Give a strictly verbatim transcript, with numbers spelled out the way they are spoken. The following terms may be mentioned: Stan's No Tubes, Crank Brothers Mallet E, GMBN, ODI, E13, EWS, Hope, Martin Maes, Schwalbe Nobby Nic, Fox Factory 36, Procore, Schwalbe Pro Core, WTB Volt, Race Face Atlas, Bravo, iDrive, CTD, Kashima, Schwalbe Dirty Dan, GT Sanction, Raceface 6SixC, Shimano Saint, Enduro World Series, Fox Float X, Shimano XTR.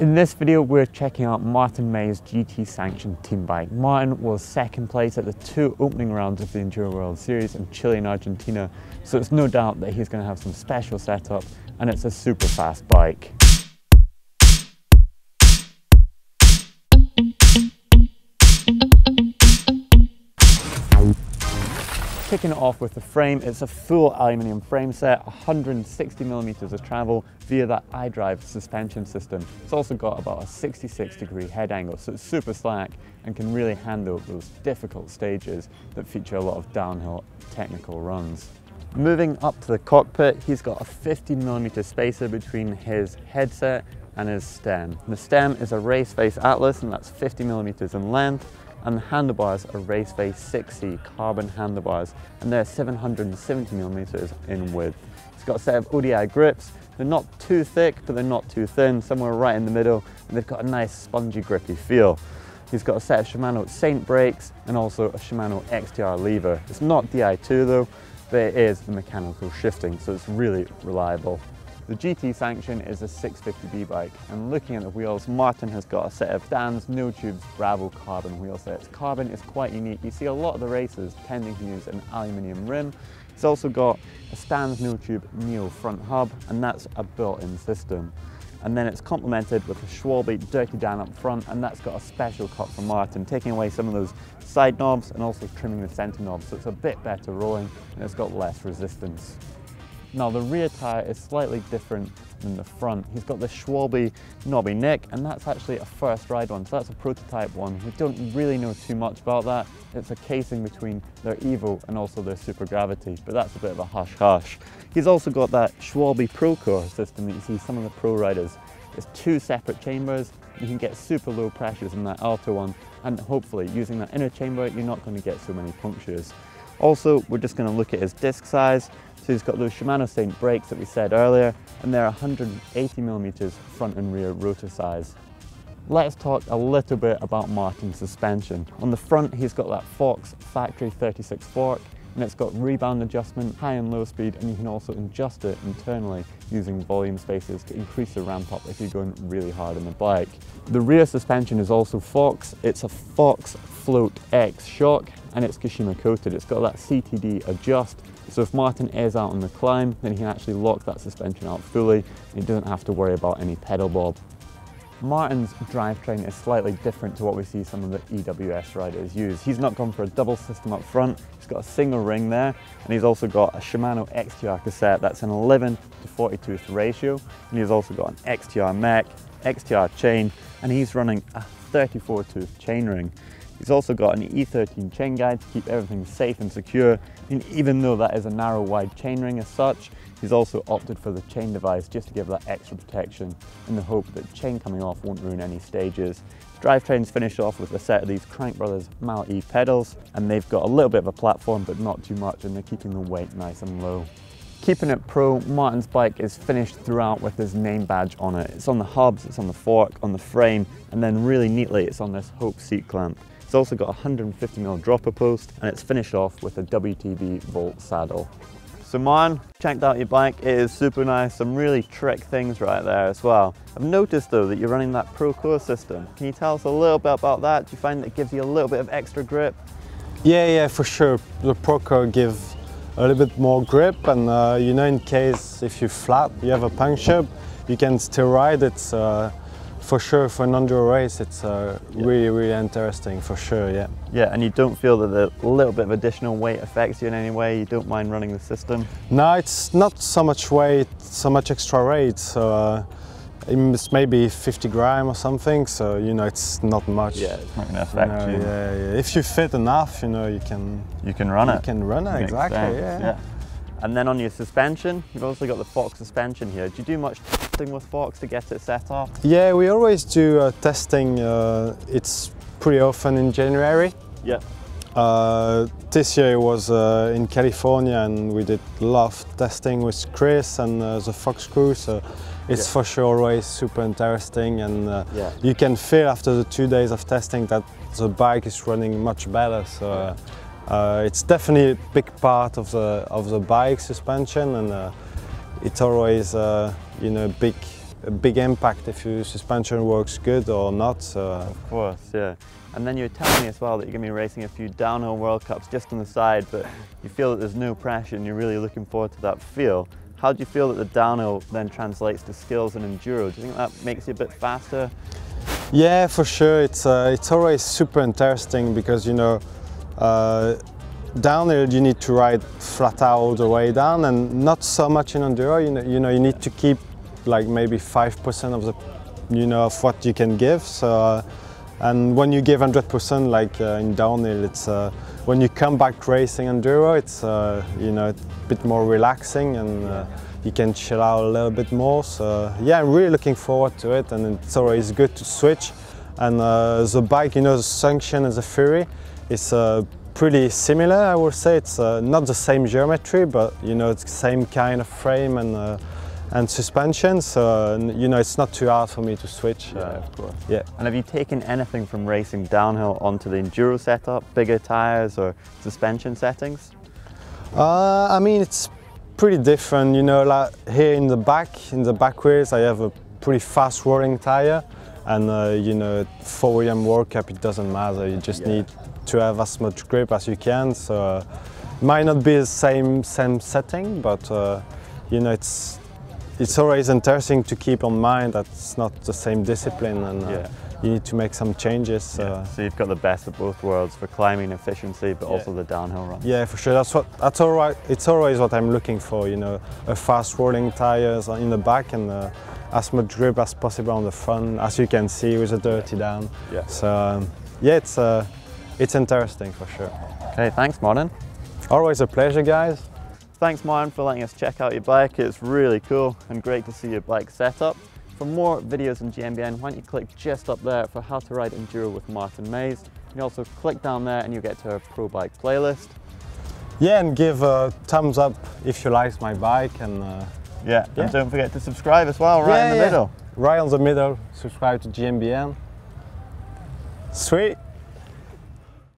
In this video, we're checking out Martin Maes' G T Sanction team bike. Martin was second place at the two opening rounds of the Enduro World Series in Chile and Argentina, so it's no doubt that he's going to have some special setup, and it's a super fast bike. Kicking it off with the frame, it's a full aluminium frame set, one hundred sixty millimeters of travel via that iDrive suspension system. It's also got about a sixty-six degree head angle, so it's super slack and can really handle those difficult stages that feature a lot of downhill technical runs. Moving up to the cockpit, he's got a fifteen millimeter spacer between his headset and his stem. The stem is a Race Face Atlas, and that's fifty millimeters in length. And the handlebars are Race Face six C carbon handlebars, and they're seven hundred seventy millimeters in width. It's got a set of O D I grips. They're not too thick, but they're not too thin, somewhere right in the middle, and they've got a nice spongy grippy feel. He's got a set of Shimano Saint brakes and also a Shimano X T R lever. It's not D I two though, but it is the mechanical shifting, so it's really reliable. The G T Sanction is a six fifty B bike, and looking at the wheels, Martin has got a set of Stan's No Tubes Bravo carbon wheel sets. Carbon is quite unique. You see a lot of the racers tending to use an aluminium rim. It's also got a Stan's No Tube Neo front hub, and that's a built-in system. And then it's complemented with a Schwalbe Dirty Dan up front, and that's got a special cut for Martin, taking away some of those side knobs and also trimming the center knob, so it's a bit better rolling and it's got less resistance. Now the rear tyre is slightly different than the front. He's got the Schwalbe Nobby Nic, and that's actually a first ride one, so that's a prototype one. We don't really know too much about that. It's a casing between their Evo and also their Super Gravity, but that's a bit of a hush-hush. He's also got that Schwalbe Pro Core system that you see some of the pro riders. It's two separate chambers. You can get super low pressures in that outer one, and hopefully using that inner chamber you're not going to get so many punctures. Also, we're just going to look at his disc size. So he's got those Shimano Saint brakes that we said earlier, and they're one hundred eighty millimeters front and rear rotor size. Let's talk a little bit about Martin's suspension. On the front, he's got that Fox Factory thirty-six fork, and it's got rebound adjustment, high and low speed, and you can also adjust it internally using volume spacers to increase the ramp up if you're going really hard on the bike. The rear suspension is also Fox. It's a Fox Float X shock, and it's Kashima coated. It's got that C T D adjust, so if Martin is out on the climb, then he can actually lock that suspension out fully and he doesn't have to worry about any pedal bob. Martin's drivetrain is slightly different to what we see some of the E W S riders use. He's not gone for a double system up front. He's got a single ring there, and he's also got a Shimano X T R cassette. That's an eleven to forty-tooth ratio, and he's also got an X T R mech, X T R chain, and he's running a thirty-four tooth chainring. He's also got an E thirteen chain guide to keep everything safe and secure, and even though that is a narrow wide chainring as such, he's also opted for the chain device just to give that extra protection in the hope that chain coming off won't ruin any stages. Drivetrain's finished off with a set of these Crank Brothers Mallet E pedals, and they've got a little bit of a platform but not too much, and they're keeping the weight nice and low. Keeping it pro, Martin's bike is finished throughout with his name badge on it. It's on the hubs, it's on the fork, on the frame, and then really neatly it's on this Hope seat clamp. It's also got a one hundred fifty millimeter dropper post, and it's finished off with a W T B Volt saddle. So Martin, checked out your bike, it is super nice, some really trick things right there as well. I've noticed though that you're running that Procore system. Can you tell us a little bit about that? Do you find that it gives you a little bit of extra grip? Yeah, yeah, for sure. The Procore gives a little bit more grip, and uh, you know, in case if you flat, you have a puncture, you can still ride it. Uh, For sure, for an enduro race, it's uh, yeah. really, really interesting, for sure, yeah. Yeah, and you don't feel that the little bit of additional weight affects you in any way? You don't mind running the system? No, it's not so much weight, so much extra weight. So uh, it's maybe fifty grams or something, so, you know, it's not much. Yeah, it's not going to affect you. Know, you. Yeah, yeah. If you fit enough, you know, you can... You can run you it. You can run it, exactly, yeah. yeah. And then on your suspension, you've also got the Fox suspension here. Do you do much testing with Fox to get it set up? Yeah, we always do uh, testing. Uh, it's pretty often in January. Yeah. Uh, this year it was uh, in California, and we did a lot of testing with Chris and uh, the Fox crew. So it's yeah. for sure always super interesting, and uh, yeah. you can feel after the two days of testing that the bike is running much better. So. Uh, yeah. Uh, it's definitely a big part of the of the bike suspension, and uh, it's always uh, you know, a big a big impact if your suspension works good or not. So. Of course, yeah. And then you were telling me as well that you're going to be racing a few downhill World Cups just on the side, but you feel that there's no pressure and you're really looking forward to that feel. How do you feel that the downhill then translates to skills and enduro? Do you think that makes you a bit faster? Yeah, for sure. It's uh, it's always super interesting because, you know, uh, downhill you need to ride flat out all the way down, and not so much in enduro. You know, you know, you need to keep like maybe five percent of the, you know, of what you can give. So, uh, and when you give hundred percent, like uh, in downhill, it's uh, when you come back racing enduro, it's uh, you know. Bit more relaxing, and uh, you can chill out a little bit more. So yeah, I'm really looking forward to it, and it's always good to switch. And uh, the bike, you know, the Sanction and the Fury, it's uh, pretty similar, I would say. It's uh, not the same geometry, but you know, it's the same kind of frame and uh, and suspension. So you know, it's not too hard for me to switch. Yeah, uh, of course. Yeah. And have you taken anything from racing downhill onto the enduro setup, bigger tires or suspension settings? Uh, I mean, it's pretty different, you know, like here in the back, in the back wheels, I have a pretty fast rolling tyre, and, uh, you know, for William World Cup, it doesn't matter, you just yeah. need to have as much grip as you can, so uh, it might not be the same, same setting, but, uh, you know, it's, it's always interesting to keep in mind that it's not the same discipline, and uh, yeah. you need to make some changes. Yeah. Uh, so you've got the best of both worlds for climbing efficiency, but yeah. also the downhill run. Yeah, for sure. That's what. That's all right. It's always what I'm looking for. You know, a fast rolling tires in the back, and uh, as much grip as possible on the front, as you can see with the Dirty Dan. Yeah. So um, yeah, it's uh, it's interesting for sure. Okay, thanks, Martin. Always a pleasure, guys. Thanks, Martin, for letting us check out your bike. It's really cool and great to see your bike set up. For more videos on G M B N, why don't you click just up there for How to Ride Enduro with Martin Maes. You can also click down there and you'll get to our Pro Bike playlist. Yeah, and give a thumbs up if you like my bike. And uh, yeah, yeah, and don't forget to subscribe as well, right yeah, in the yeah. middle. Right on the middle, subscribe to G M B N. Sweet.